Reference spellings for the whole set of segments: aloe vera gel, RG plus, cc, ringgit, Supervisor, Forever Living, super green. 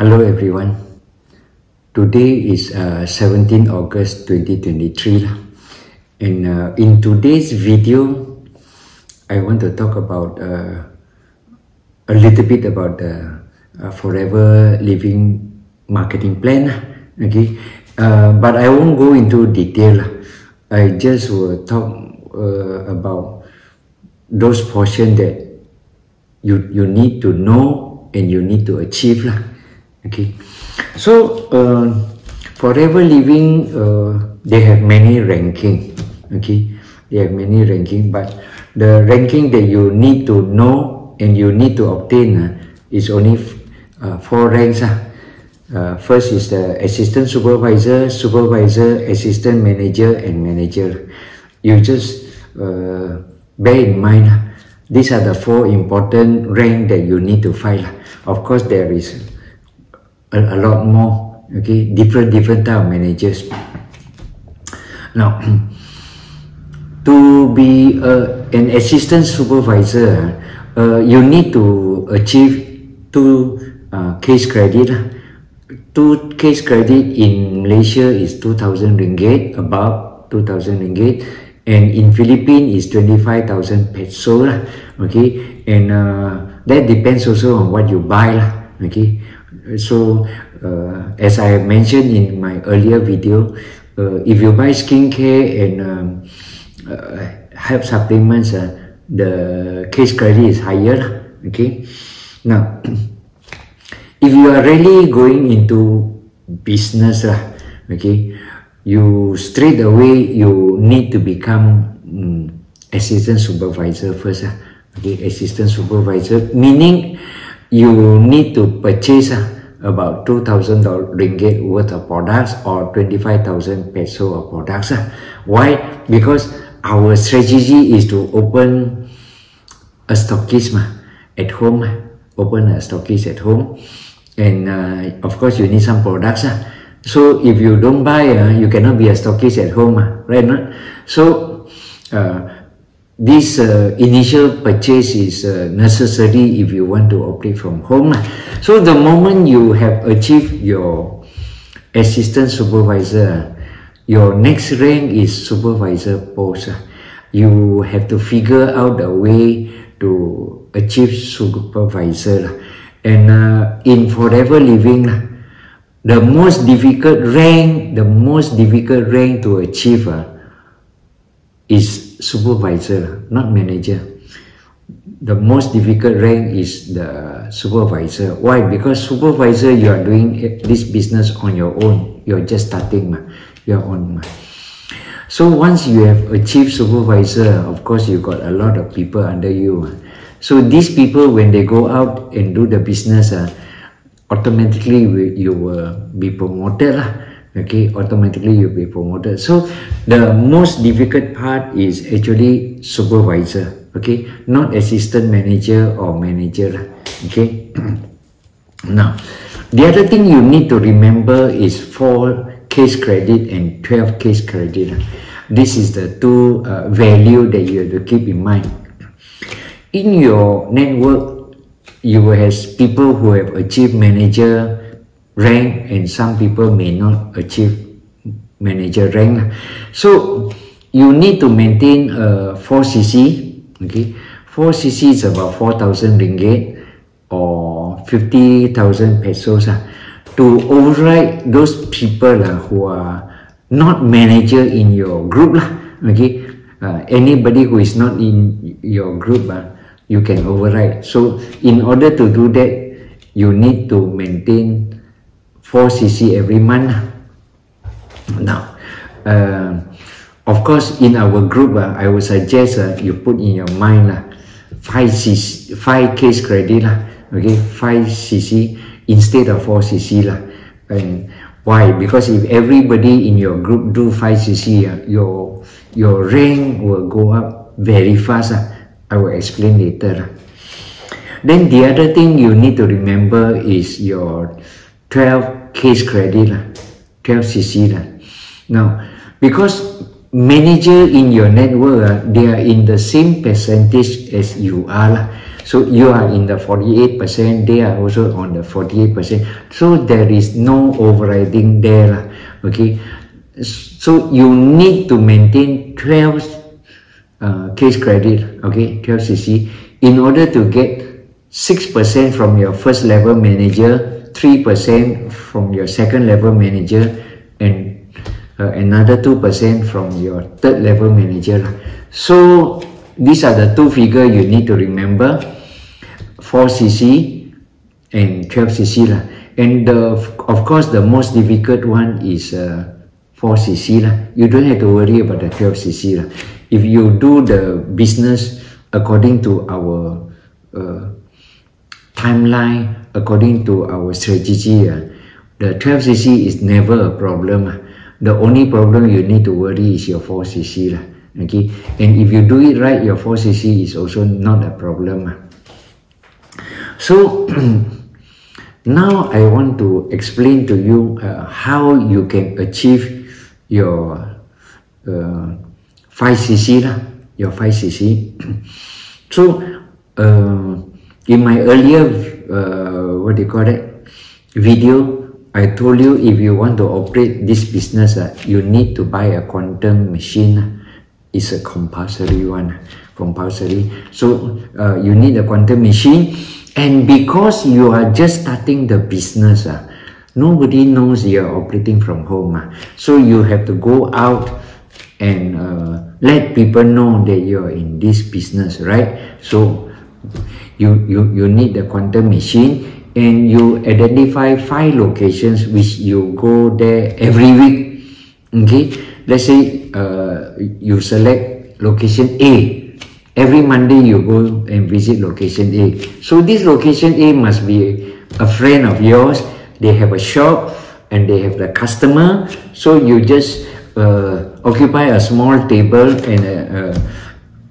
Hello everyone. Today is 17 August 2023 and in today's video I want to talk about a little bit about the Forever Living marketing plan. Okay, but I won't go into detail. I just will talk about those portions that you need to know and you need to achieve. Okay, so Forever Living, they have many ranking. Okay, they have many ranking, but the ranking that you need to know and you need to obtain is only four ranks. First is the assistant supervisor, supervisor, assistant manager, and manager. You just bear in mind these are the four important ranks that you need to file. Of course, there is a lot more, okay, different type of managers. Now, to be an assistant supervisor, you need to achieve two case credit in Malaysia is 2,000 ringgit, about 2,000 ringgit, and in Philippines is 25,000 peso. Okay, and that depends also on what you buy. Okay. So, as I mentioned in my earlier video, if you buy skincare and health supplements, the case credit is higher. Okay. Now, if you are really going into business, okay, you straight away you need to become assistant supervisor first. Okay, assistant supervisor meaning you need to purchase about 2,000 ringgit worth of products or 25,000 peso of products. Why? Because our strategy is to open a stockist at home, and of course you need some products. So if you don't buy, you cannot be a stockist at home, right? So this initial purchase is necessary if you want to operate from home. So the moment you have achieved your assistant supervisor, your next rank is supervisor post. You have to figure out a way to achieve supervisor. And in Forever Living, the most difficult rank, to achieve is supervisor, not manager. The most difficult rank is the supervisor. Why? Because supervisor, you are doing this business on your own. You're just starting your own. So once you have achieved supervisor, of course you got a lot of people under you. So these people, when they go out and do the business, automatically you will be promoted. Okay, automatically you'll be promoted. So the most difficult part is actually supervisor, okay, not assistant manager or manager. Okay. Now, the other thing you need to remember is 4 case credit and 12 case credit. This is the two value that you have to keep in mind. In your network, you will have people who have achieved manager rank and some people may not achieve manager rank. So you need to maintain 4cc. Okay, 4cc is about 4,000 ringgit or 50,000 pesos to override those people who are not manager in your group. Okay, anybody who is not in your group, you can override. So in order to do that, you need to maintain 4cc every month. Now, of course, in our group, I would suggest you put in your mind 5 case credit, okay, 5cc instead of 4cc. And why? Because if everybody in your group do 5cc, your rank will go up very fast. I will explain later. Then the other thing you need to remember is your 12 case credit, 12cc. Now, because manager in your network, they are in the same percentage as you are. So you are in the 48%, they are also on the 48%. So there is no overriding there. Okay. So you need to maintain 12 case credit, okay, 12 cc, in order to get 6% from your first level manager, 3% from your second level manager, and another 2% from your third level manager. So these are the two figures you need to remember, 4cc and 12cc. And of course the most difficult one is 4cc lah. You don't have to worry about the 12cc lah. If you do the business according to our timeline, according to our strategy, the 12cc is never a problem. The only problem you need to worry is your 4cc lah. Okay, and if you do it right, your 4cc is also not a problem. So now I want to explain to you how you can achieve your 5cc lah, your 5cc. So in my earlier video, I told you if you want to operate this business, you need to buy a quantum machine. It's a compulsory one, compulsory. So you need a quantum machine, and because you are just starting the business, nobody knows you are operating from home. So you have to go out and let people know that you are in this business, right? So you need the quantum machine, and you identify 5 locations which you go there every week. Okay, let's say you select location A. Every Monday you go and visit location A. So this location A must be a friend of yours. They have a shop and they have the customer. So you just occupy a small table and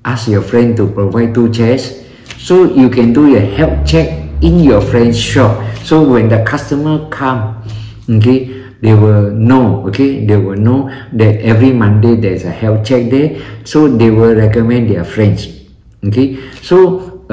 ask your friend to provide 2 chairs. So you can do your health check in your friend's shop. So when the customer come, okay, they will know, okay, they will know that every Monday there's a health check there. So they will recommend their friends. Okay, so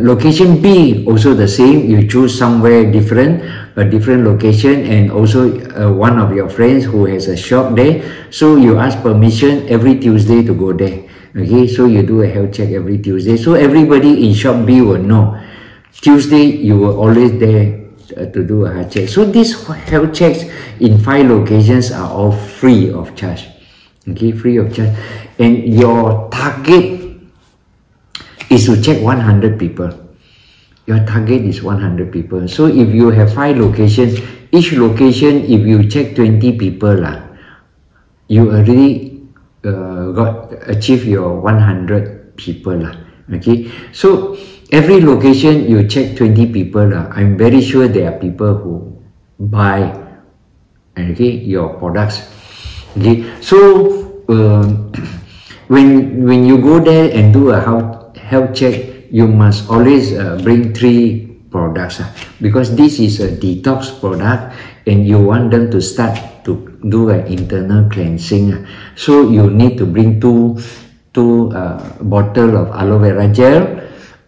location B also the same. You choose somewhere different, a different location, and also one of your friends who has a shop there. So you ask permission every Tuesday to go there. Okay, so you do a health check every Tuesday. So everybody in shop B will know Tuesday you were always there to do a health check. So these health checks in 5 locations are all free of charge. Okay, free of charge. And your target is to check 100 people. Your target is 100 people. So if you have 5 locations, each location if you check 20 people, you already achieve your 100 people. Okay, so every location you check 20 people. I'm very sure there are people who buy, okay, your products. Okay, so when you go there and do a health check, you must always bring 3 products, because this is a detox product and you want them to start to do an internal cleansing. So you need to bring two bottle of aloe vera gel,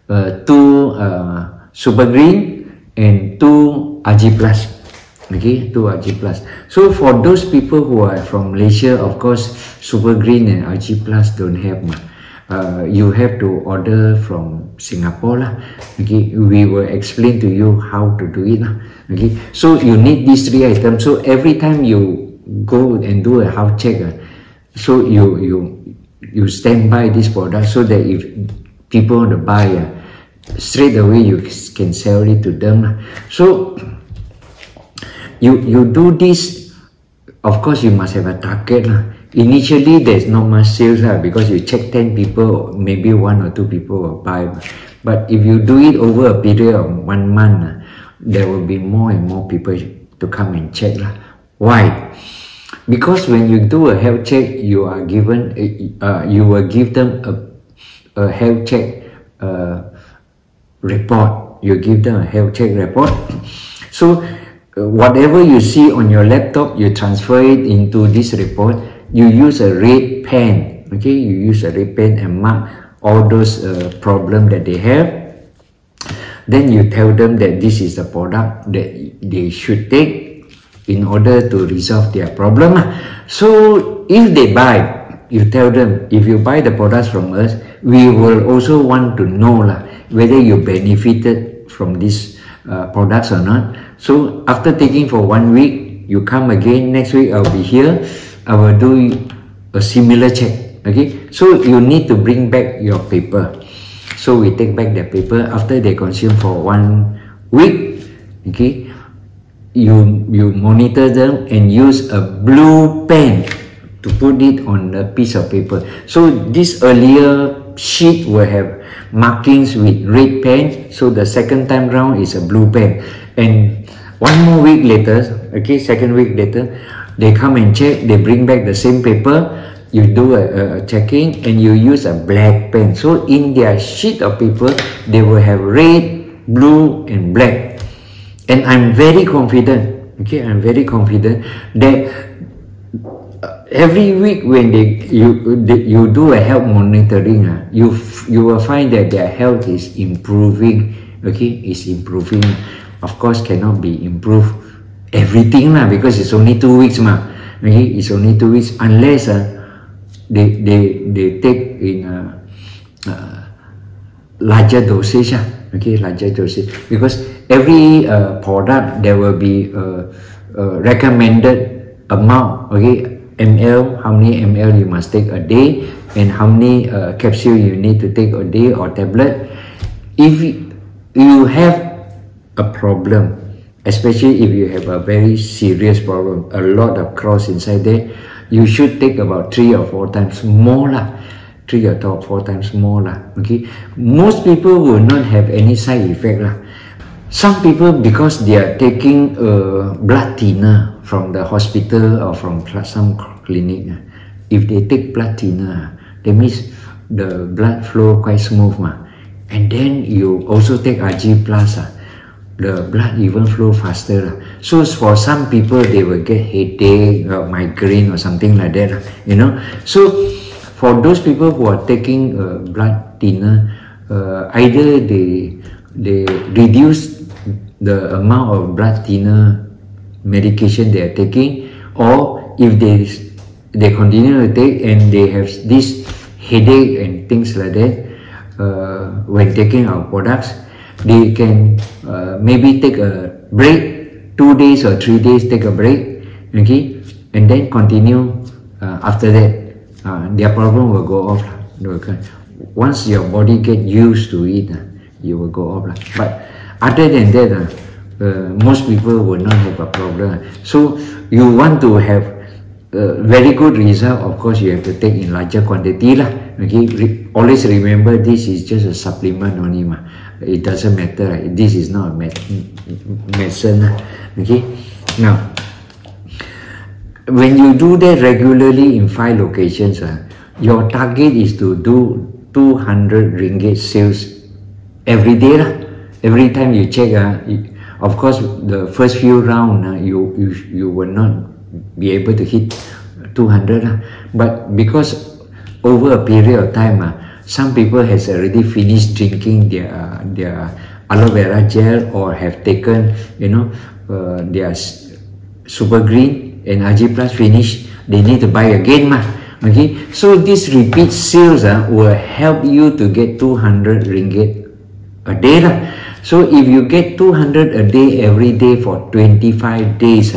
2 super green, and 2 RG plus. Okay, 2 RG plus. So for those people who are from Malaysia, of course, super green and RG plus don't have. You have to order from Singapore lah. Okay, we will explain to you how to do it lah. Okay, so you need these 3 items. So every time you go and do a health check, so you stand by this product so that if people want to buy, straight away you can sell it to them. So you do this. Of course you must have a target. Initially there's not much sales because you check 10 people, maybe 1 or 2 people will buy. But if you do it over a period of 1 month, there will be more and more people to come and check. Why? Because when you do a health check, you will give them a health check report. You give them a health check report. So whatever you see on your laptop, you transfer it into this report. You use a red pen, okay? You use a red pen and mark all those problems that they have. Then you tell them that this is the product that they should take in order to resolve their problem. So if they buy, you tell them, if you buy the products from us, we will also want to know whether you benefited from these products or not. So after taking for 1 week, you come again, next week I'll be here, I will do a similar check. Okay, so you need to bring back your paper. So we take back the paper after they consume for 1 week. Okay, you monitor them and use a blue pen to put it on a piece of paper. So this earlier sheet will have markings with red pen. So the second time round is a blue pen. And one more week later, okay, second week later, they come and check. They bring back the same paper. You do a checking and you use a black pen. So in their sheet of paper, they will have red, blue, and black. And I'm very confident, okay, I'm very confident that every week when you do a health monitoring, you will find that their health is improving. Okay, is improving. Of course, cannot be improved everything because it's only 2 weeks Okay, it's only 2 weeks unless they take in a larger dosage, okay, larger dosage, because every product there will be a recommended amount, okay, ml, how many ml you must take a day, and how many capsule you need to take a day or tablet. If you have a problem, especially if you have a very serious problem, a lot of cross inside there, you should take about 3 or 4 times more, 3 or 4 times more, okay? Most people will not have any side effect. Some people, because they are taking blood thinner from the hospital or from some clinic, if they take blood thinner, that means the blood flow quite smooth. And then you also take RG plus, the blood even flow faster. So for some people, they will get headache or migraine or something like that, you know. So for those people who are taking blood thinner, either they reduce the amount of blood thinner medication they are taking, or if they continue to take and they have this headache and things like that when taking our products, they can maybe take a break, 2 days or 3 days, take a break, okay, and then continue after that. Their problem will go off. Once your body gets used to it, you will go off. But other than that, most people will not have a problem. So you want to have a very good result, of course you have to take in larger quantity. Okay, always remember this is just a supplement only. It doesn't matter. This is not a medicine. Okay. Now, when you do that regularly in 5 locations, your target is to do 200 ringgit sales every day. Every time you check, of course, the first few rounds, you will not be able to hit 200. But because over a period of time, some people has already finished drinking their aloe vera gel, or have taken, you know, their super green and RG plus finish. They need to buy again, okay? So this repeat sales will help you to get 200 ringgit a day. So if you get 200 a day every day for 25 days,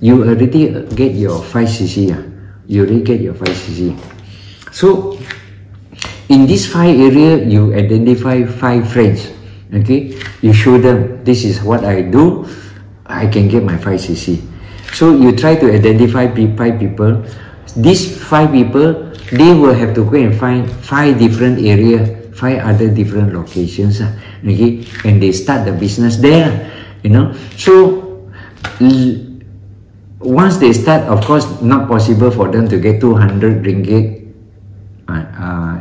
you already get your 5cc. You already get your 5cc. So in these 5 areas, you identify 5 friends, okay? You show them, this is what I do, I can get my 5cc. So you try to identify 5 people. These 5 people, they will have to go and find 5 different areas, 5 other different locations, okay? And they start the business there, you know? So once they start, of course, not possible for them to get 200 ringgit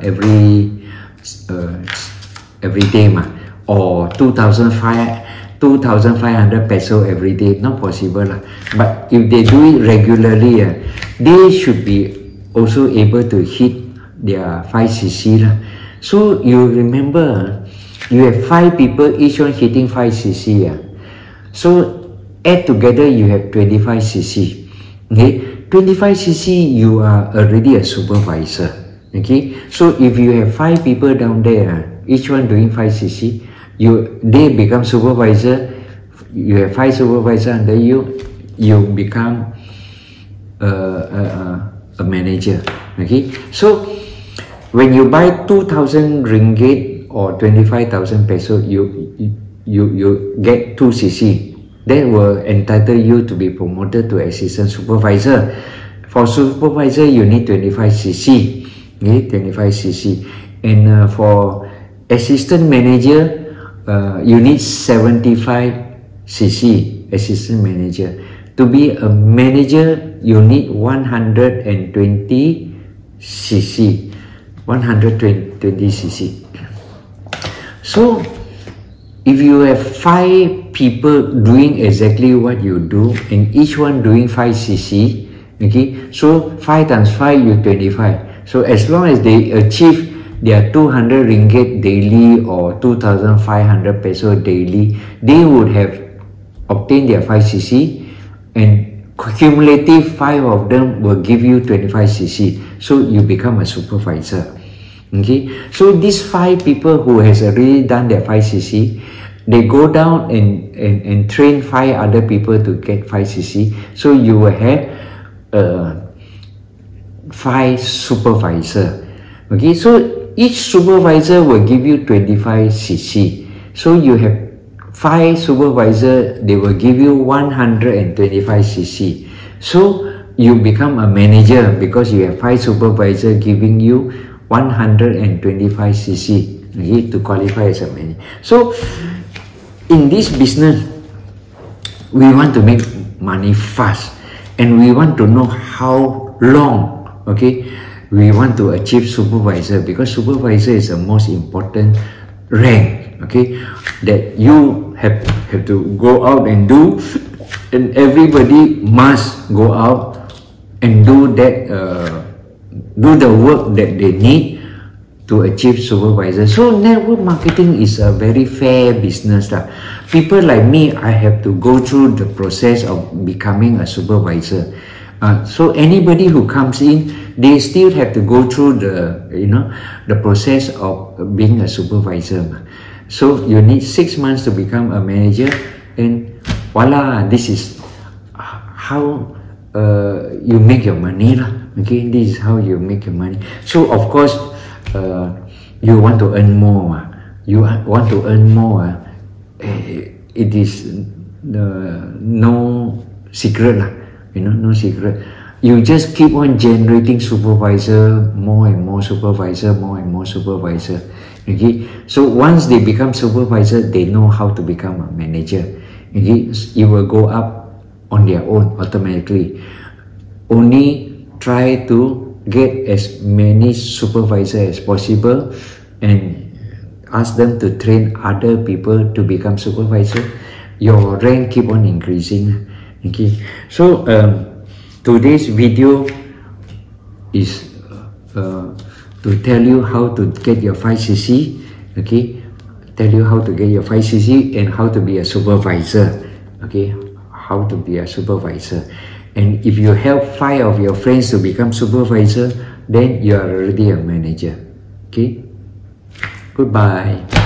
every day, or 2,500 peso every day, not possible. But if they do it regularly, they should be also able to hit their 5cc. So you remember you have 5 people, each one hitting 5 cc. So add together you have 25 cc. Okay, 25 cc, you are already a supervisor. Okay, so if you have 5 people down there, each one doing 5 cc, they become supervisor. You have 5 supervisor under you, you become a manager. Okay, so when you buy 2,000 ringgit or 25,000 peso, you get 2 cc. That will entitle you to be promoted to assistant supervisor. For supervisor, you need 25 cc. Okay, 25 cc. And for assistant manager, you need 75 cc. Assistant manager. To be a manager, you need 120 cc. 120 cc. So if you have 5 people doing exactly what you do, and each one doing 5 cc, okay, so 5 times 5, you 25. So as long as they achieve their 200 ringgit daily or 2,500 peso daily, they would have obtained their 5 cc, and cumulative 5 of them will give you 25 cc. So you become a supervisor. Okay, so these 5 people who has already done their 5 cc, they go down and train 5 other people to get 5 cc. So you will have 5 supervisor. Okay, so each supervisor will give you 25 cc. So you have 5 supervisor, they will give you 125 cc. So you become a manager because you have 5 supervisor giving you 125 cc, okay, to qualify as a manager. So in this business, we want to make money fast, and we want to know how long, okay, we want to achieve supervisor, because supervisor is the most important rank, okay, that you have to go out and do, and everybody must go out and do that, do the work that they need to achieve supervisor. So network marketing is a very fair business. People like me, I have to go through the process of becoming a supervisor. So anybody who comes in, they still have to go through the, you know, the process of being a supervisor. So you need 6 months to become a manager, and voila, this is how you make your money. Okay, this is how you make your money. So of course, you want to earn more. You want to earn more. It is no secret, you know, no secret. You just keep on generating supervisor, more and more supervisor, more and more supervisor. Okay, so once they become supervisor, they know how to become a manager. Okay, it will go up on their own automatically. Only try to get as many supervisors as possible, and ask them to train other people to become supervisor. Your rank keep on increasing. Okay, so today's video is to tell you how to get your 5 cc. Okay, tell you how to get your 5 cc and how to be a supervisor. Okay, how to be a supervisor. And if you help 5 of your friends to become supervisor, then you are already a manager. Okay? Goodbye.